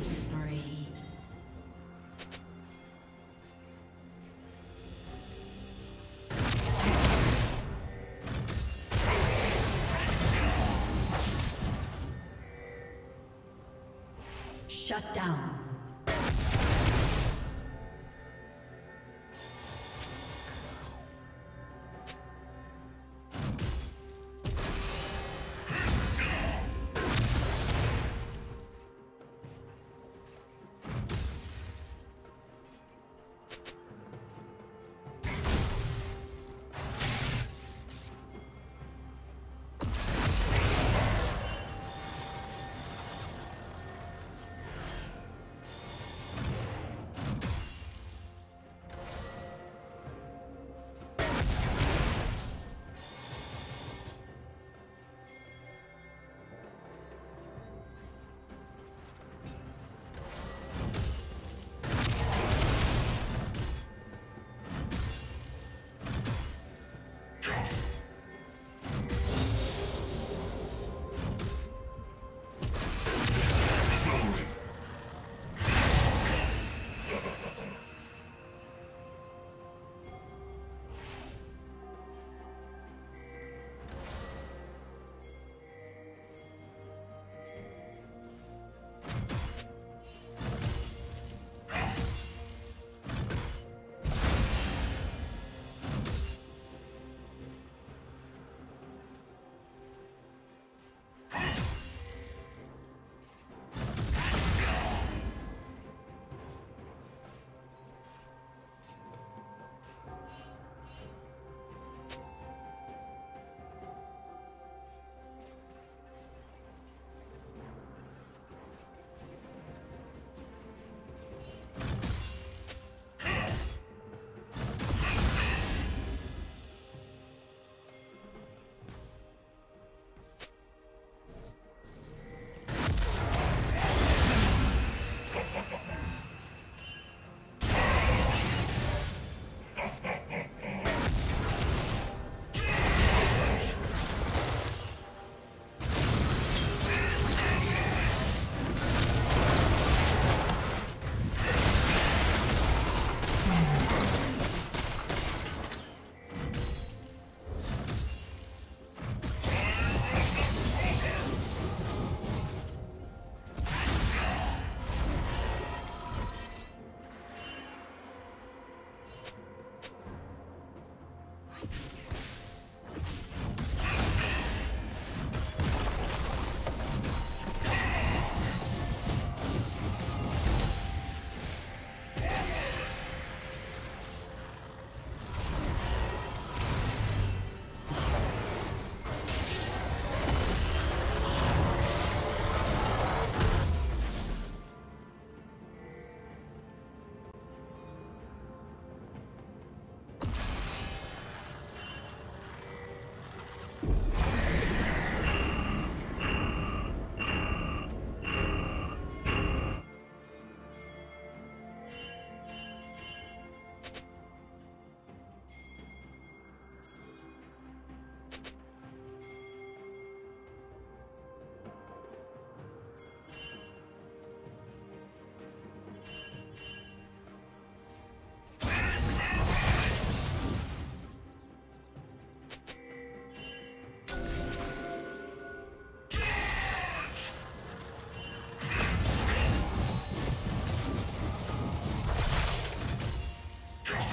Spree. Shut down.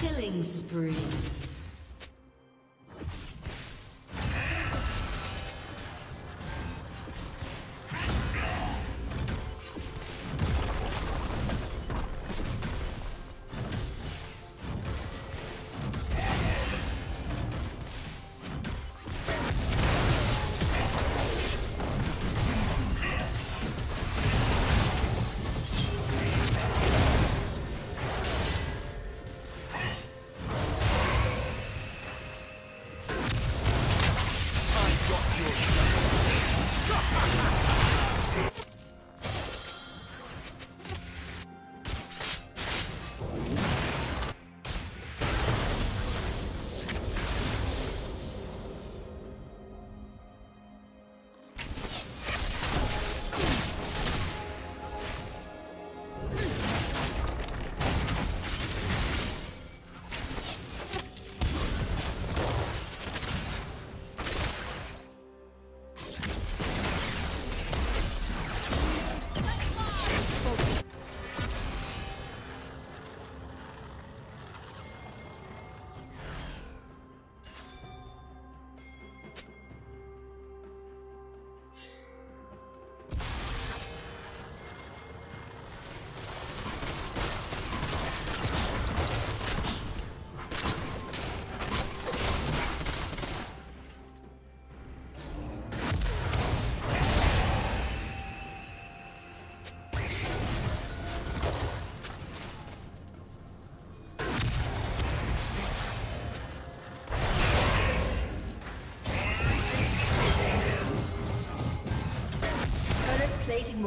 Killing spree.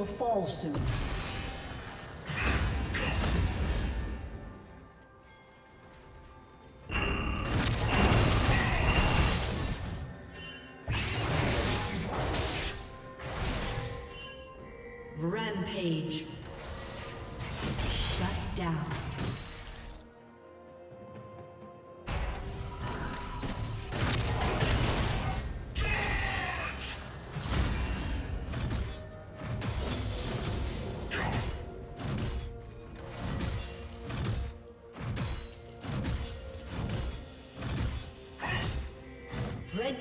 will fall soon. Rampage. Shut down. Red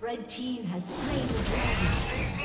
Red Team has slain the dragon.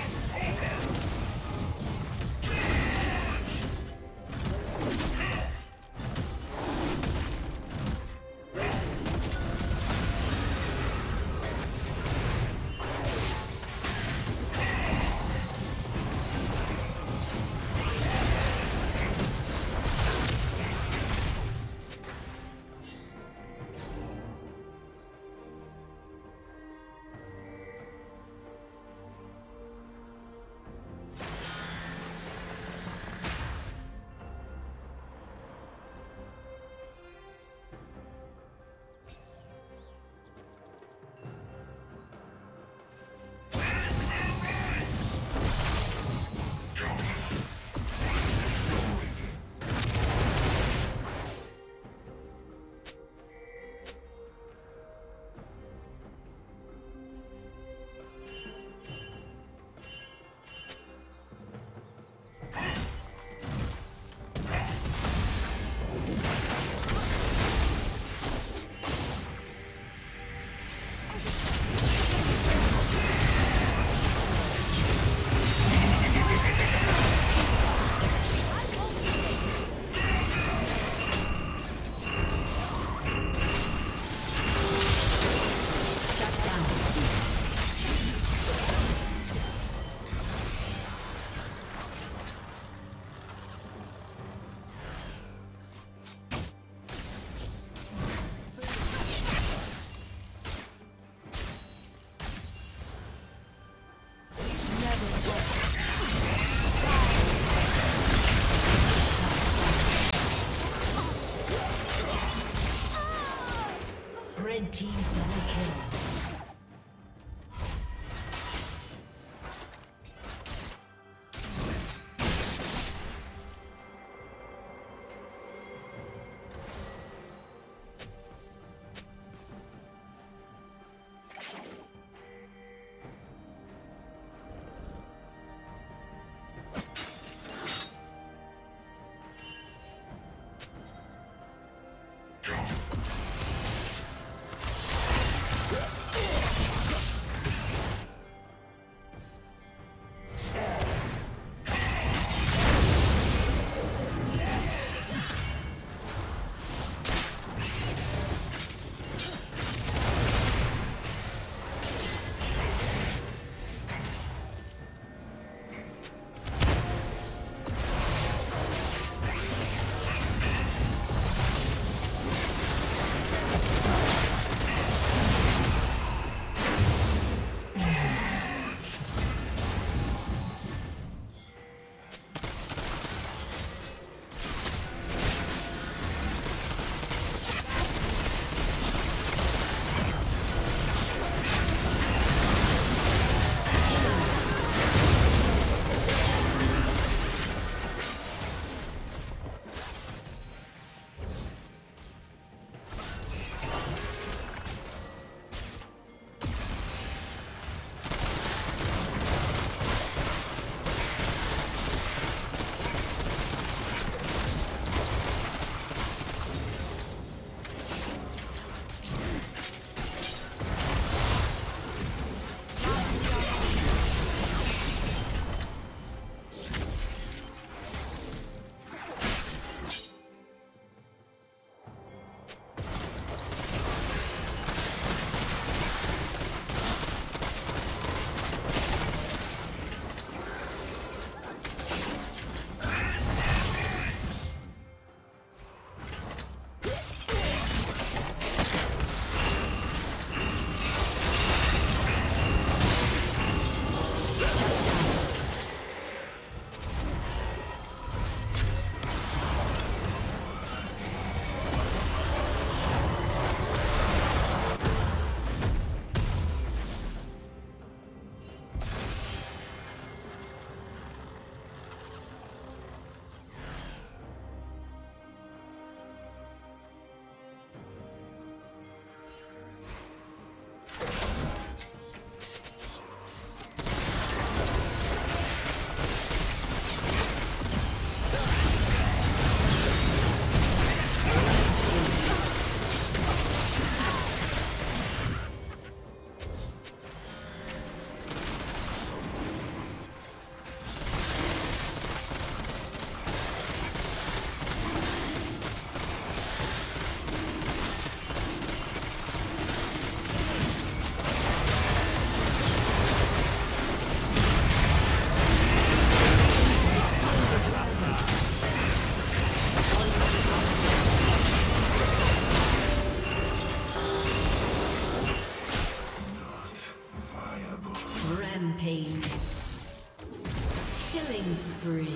Killing spree.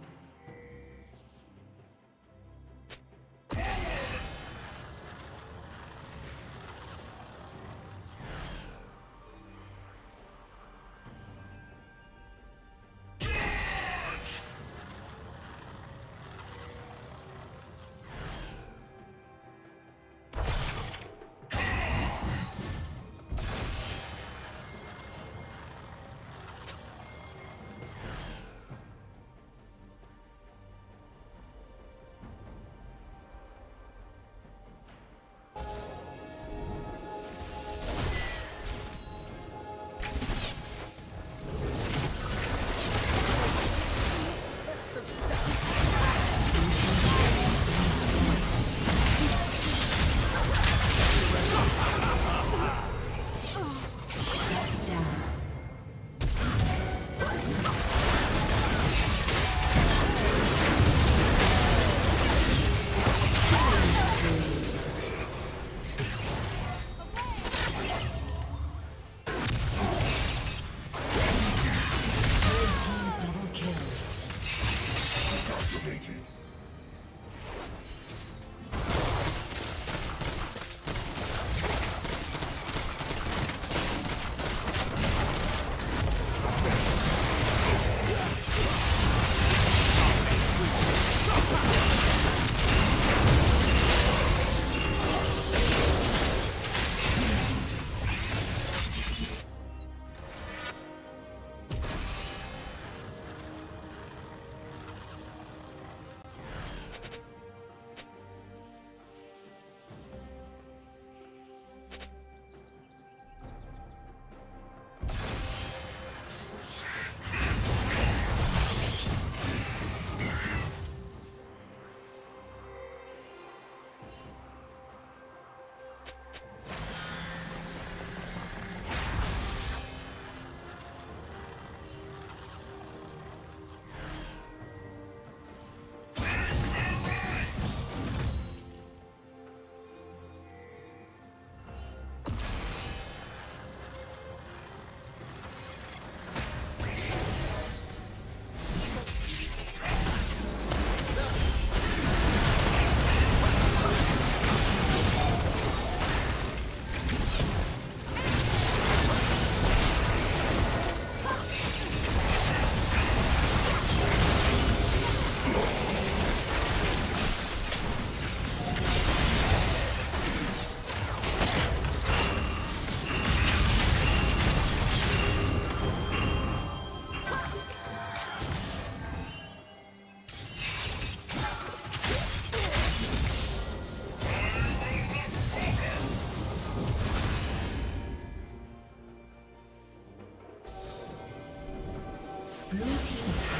Red team's turret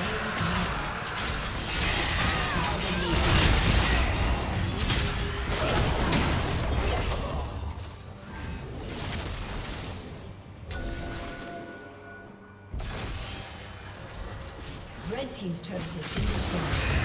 has been destroyed. Red team's turret has been destroyed.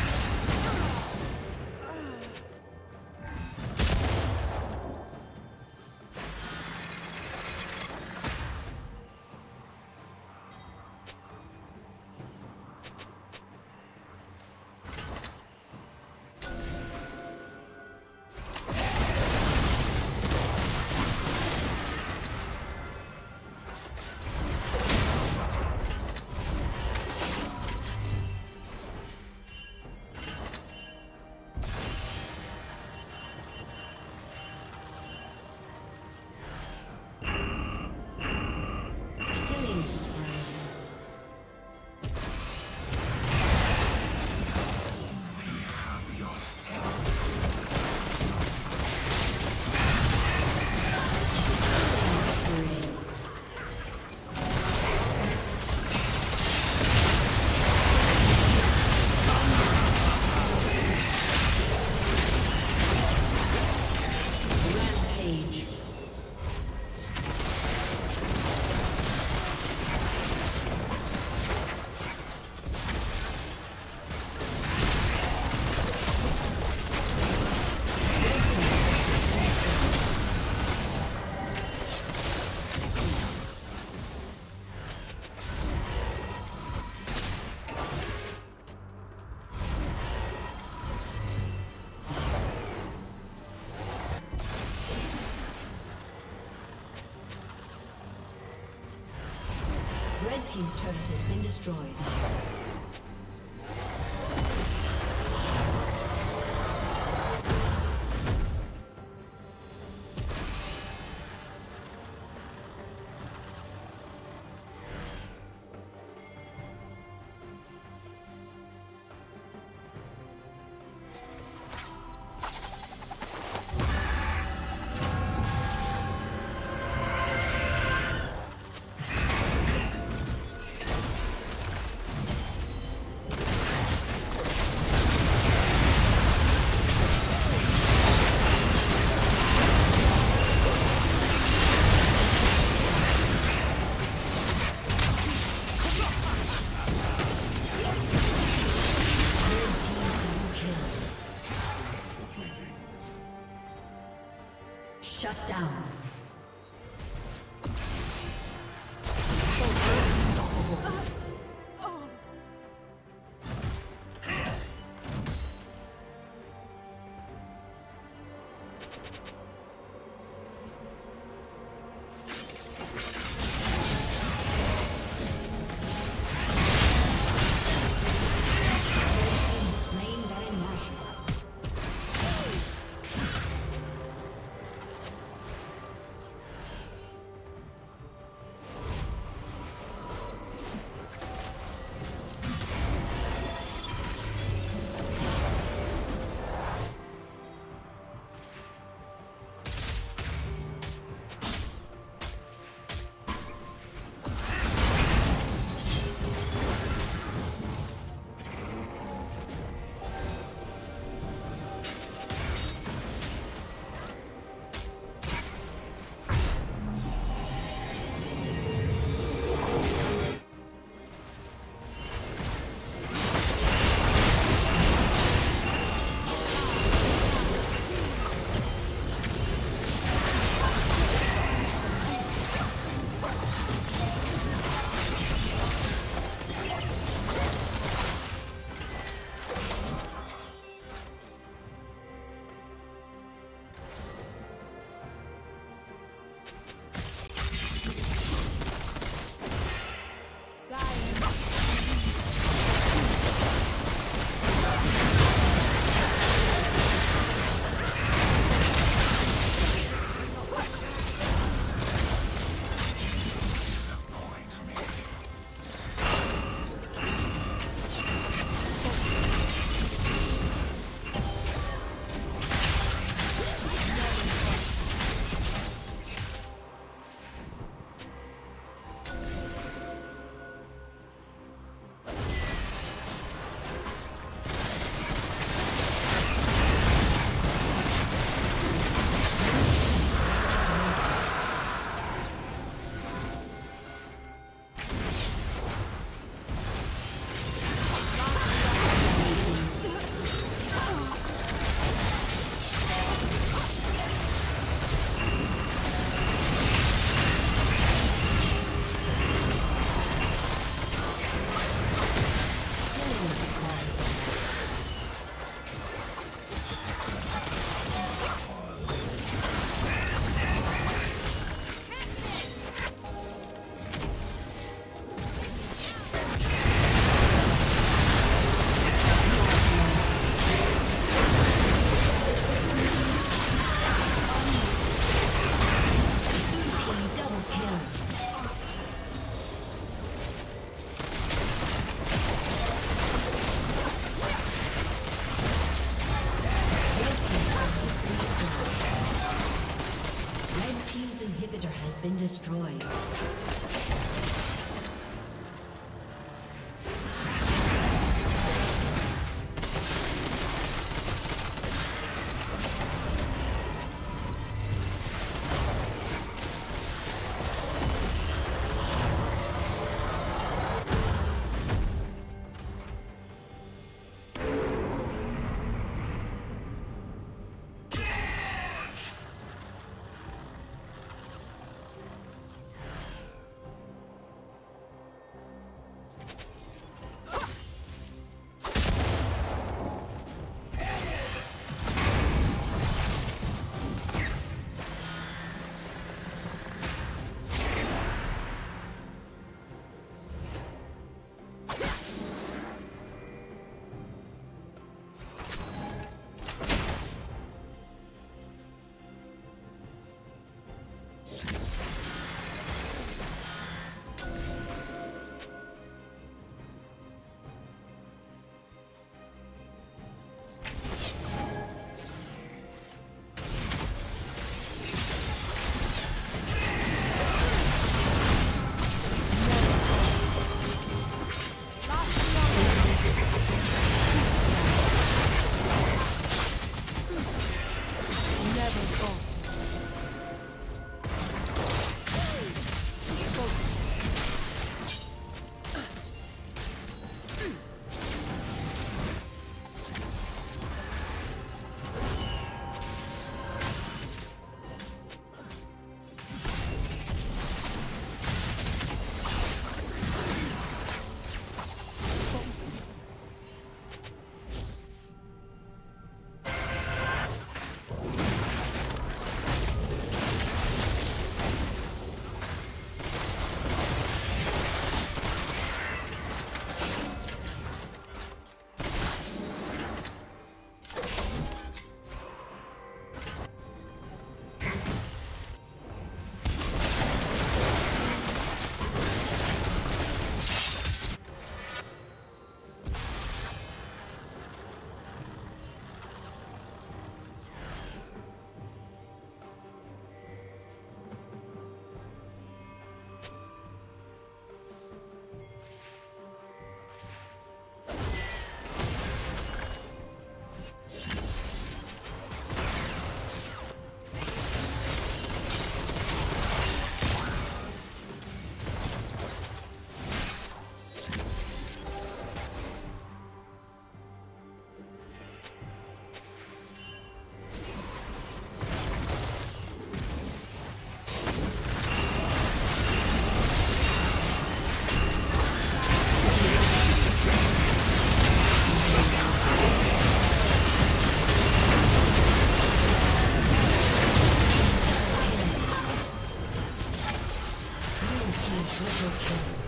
Triple kill.